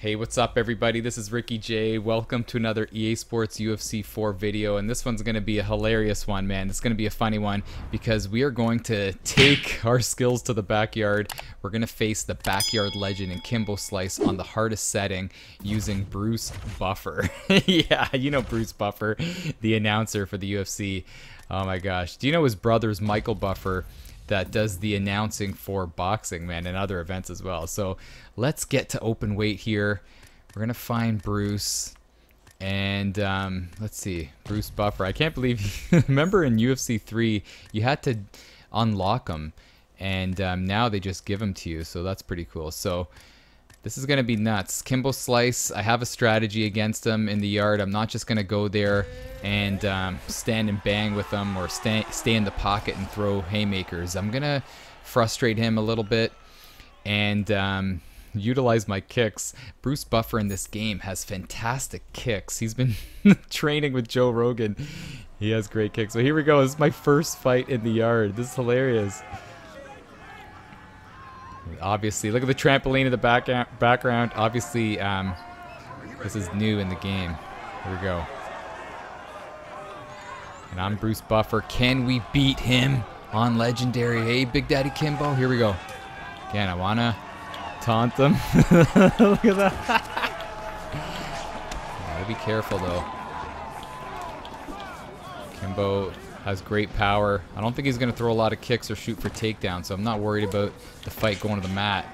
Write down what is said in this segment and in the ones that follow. Hey, what's up everybody? This is Ricky J. Welcome to another EA Sports UFC 4 video, and this one's going to be a hilarious one, man. It's going to be a funny one because we are going to take our skills to the backyard. We're going to face the backyard legend in Kimbo Slice on the hardest setting using Bruce Buffer. Yeah, you know Bruce Buffer, the announcer for the UFC. Oh my gosh. Do you know his brother's Michael Buffer that does the announcing for boxing, man, and other events as well? So let's get to open weight here. We're gonna find Bruce, and let's see, Bruce Buffer. I can't believe, remember in UFC 3, you had to unlock him, and now they just give him to you, so that's pretty cool. So this is gonna be nuts. Kimbo Slice, I have a strategy against him in the yard. I'm not just gonna go there and stand and bang with him or stay in the pocket and throw haymakers. I'm gonna frustrate him a little bit and utilize my kicks. Bruce Buffer in this game has fantastic kicks. He's been training with Joe Rogan. He has great kicks. So here we go. This is my first fight in the yard. This is hilarious. Obviously, look at the trampoline in the background. Obviously, this is new in the game. Here we go. And I'm Bruce Buffer. Can we beat him on Legendary? Hey, Big Daddy Kimbo. Here we go. Again, I want to taunt them. Look at that. Gotta be careful, though. Kimbo has great power. I don't think he's going to throw a lot of kicks or shoot for takedowns, so I'm not worried about the fight going to the mat.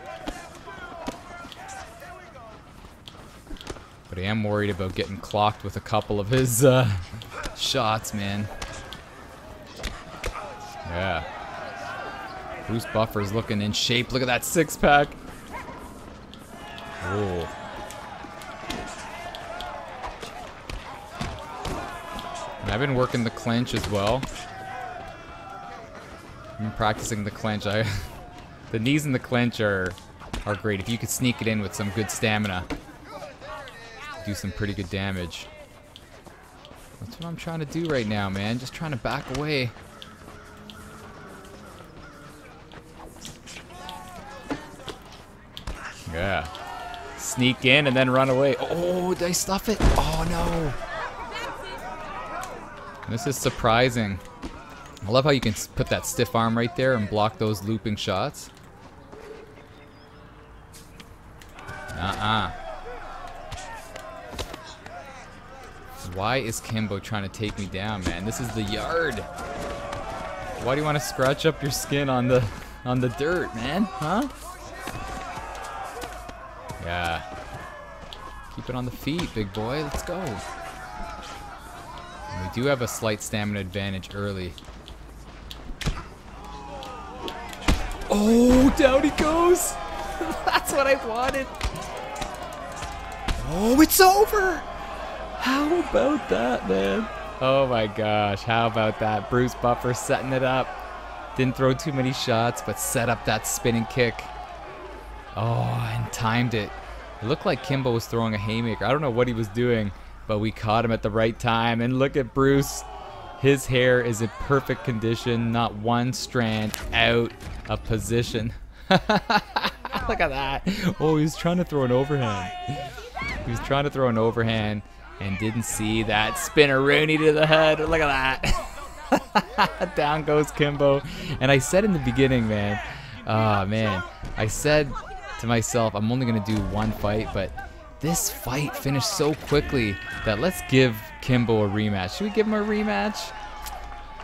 But I am worried about getting clocked with a couple of his shots, man. Yeah. Bruce Buffer's looking in shape. Look at that six-pack. Oh. I've been working the clinch as well. I've been practicing the clinch. The knees in the clinch are great. If you could sneak it in with some good stamina, do some pretty good damage. That's what I'm trying to do right now, man. Just trying to back away. Yeah. Sneak in and then run away. Oh, did I stuff it? Oh, no. This is surprising. I love how you can put that stiff arm right there and block those looping shots. Why is Kimbo trying to take me down, man? This is the yard. Why do you want to scratch up your skin on the dirt, man? Huh? Yeah. Keep it on the feet, big boy. Let's go. We do have a slight stamina advantage early. Oh, down he goes! That's what I wanted! Oh, it's over! How about that, man? Oh my gosh, how about that? Bruce Buffer setting it up. Didn't throw too many shots, but set up that spinning kick. Oh, and timed it. It looked like Kimbo was throwing a haymaker. I don't know what he was doing, but we caught him at the right time. And look at Bruce. His hair is in perfect condition. Not one strand out of position. Look at that. Oh, he was trying to throw an overhand. He was trying to throw an overhand and didn't see that spinneroonie to the head. Look at that. Down goes Kimbo. And I said in the beginning, man. Oh, man. I said to myself, I'm only going to do one fight, but this fight finished so quickly that let's give Kimbo a rematch. Should we give him a rematch?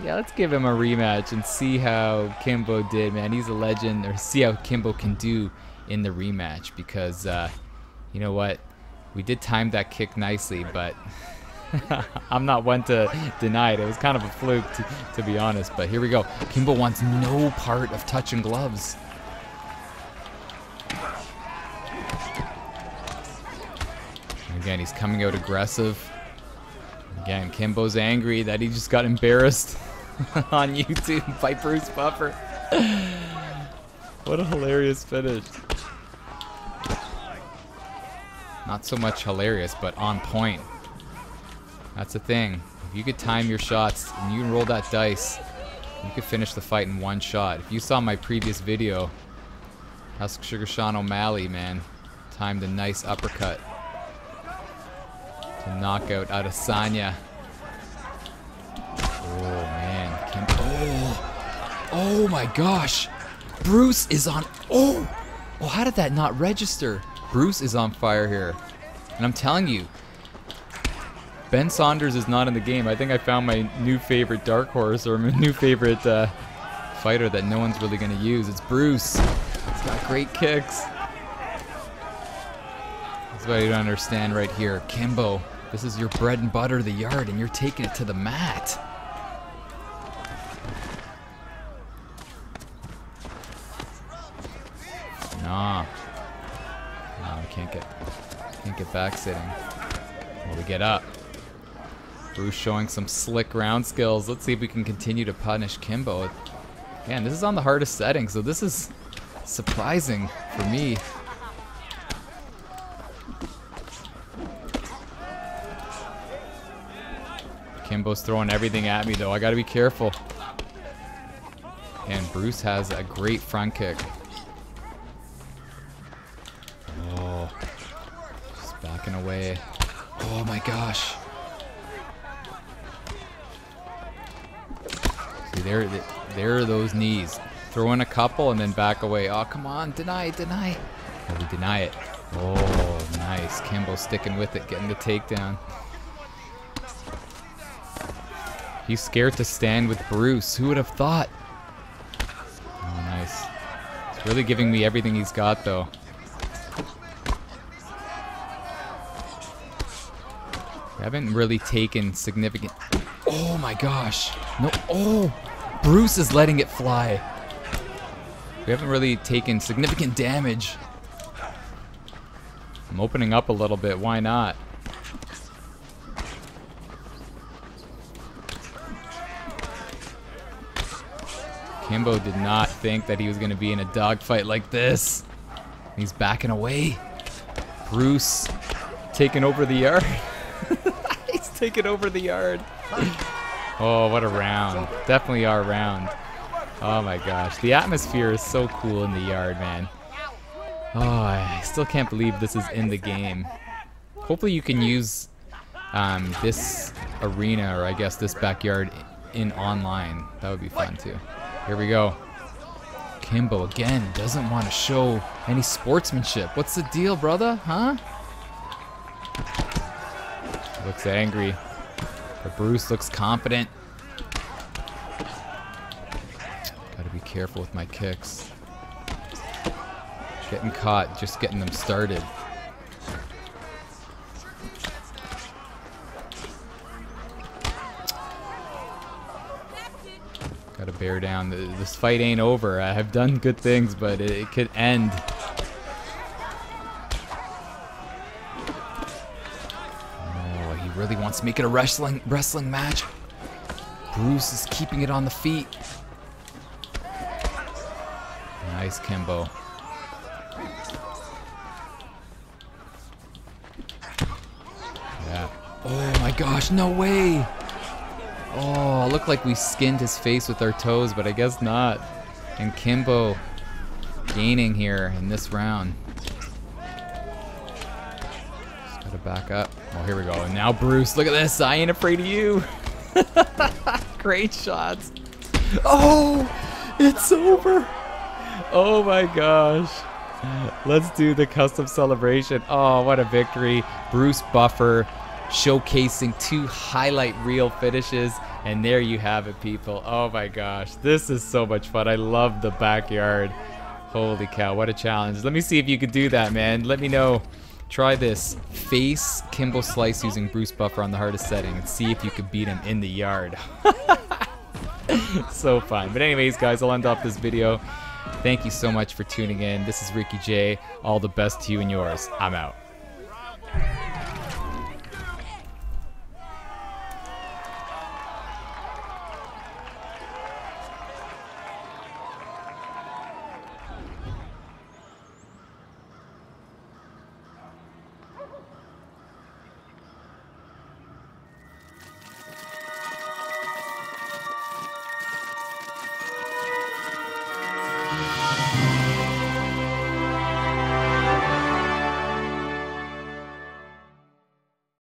Yeah, let's give him a rematch and see how Kimbo did, man. He's a legend. Or see how Kimbo can do in the rematch because, you know what? We did time that kick nicely, but I'm not one to deny it. It was kind of a fluke, to be honest, but here we go. Kimbo wants no part of touching gloves. Again, he's coming out aggressive. Again, Kimbo's angry that he just got embarrassed on YouTube by Bruce Buffer. What a hilarious finish. Not so much hilarious, but on point. That's the thing. If you could time your shots and you roll that dice, you could finish the fight in one shot. If you saw my previous video, how's Sugar Sean O'Malley, man? Timed a nice uppercut to knock out Adesanya. Oh, man. Oh my gosh. Bruce is on. Oh, how did that not register? Bruce is on fire here. And I'm telling you, Ben Saunders is not in the game. I think I found my new favorite dark horse, or my new favorite fighter that no one's really going to use. It's Bruce. He's got great kicks. That's what you don't understand right here. Kimbo, this is your bread and butter of the yard, and you're taking it to the mat. Nah. Nah, we can't get back sitting. Well, we get up. Bruce showing some slick ground skills. Let's see if we can continue to punish Kimbo. Man, this is on the hardest setting, so this is surprising for me. Kimbo's throwing everything at me, though. I gotta be careful. And Bruce has a great front kick. Oh, just backing away. Oh my gosh. See, there are those knees. Throw in a couple and then back away. Oh, come on, deny. Oh, we deny it. Oh, nice. Kimbo sticking with it, getting the takedown. He's scared to stand with Bruce. Who would have thought? Oh, nice. He's really giving me everything he's got, though. I haven't really taken significant... Oh my gosh. No. Oh, Bruce is letting it fly. We haven't really taken significant damage. I'm opening up a little bit. Why not? Kimbo did not think that he was going to be in a dogfight like this. He's backing away. Bruce taking over the yard. He's taking over the yard. Oh, what a round. Definitely our round. Oh my gosh, the atmosphere is so cool in the yard, man. Oh, I still can't believe this is in the game. Hopefully you can use this arena, or I guess this backyard, in online. That would be fun too. Here we go. Kimbo again doesn't want to show any sportsmanship. What's the deal, brother? Huh? Looks angry, but Bruce looks confident. Gotta be careful with my kicks. Getting caught, just getting them started. Gotta bear down. This fight ain't over. I have done good things, but it could end. Really wants to make it a wrestling match. Bruce is keeping it on the feet. Nice, Kimbo. Yeah. Oh my gosh, no way. Oh, looked like we skinned his face with our toes, but I guess not. And Kimbo gaining here in this round. Just gotta back up. Oh, here we go. And now Bruce, look at this. I ain't afraid of you. Great shots. Oh, it's over. Oh my gosh. Let's do the custom celebration. Oh, what a victory. Bruce Buffer showcasing two highlight reel finishes. And there you have it, people. Oh my gosh. This is so much fun. I love the backyard. Holy cow. What a challenge. Let me see if you could do that, man. Let me know. Try this. Face Kimbo Slice using Bruce Buffer on the hardest setting and see if you can beat him in the yard. So fun. But anyways, guys, I'll end off this video. Thank you so much for tuning in. This is Ricky J. All the best to you and yours. I'm out.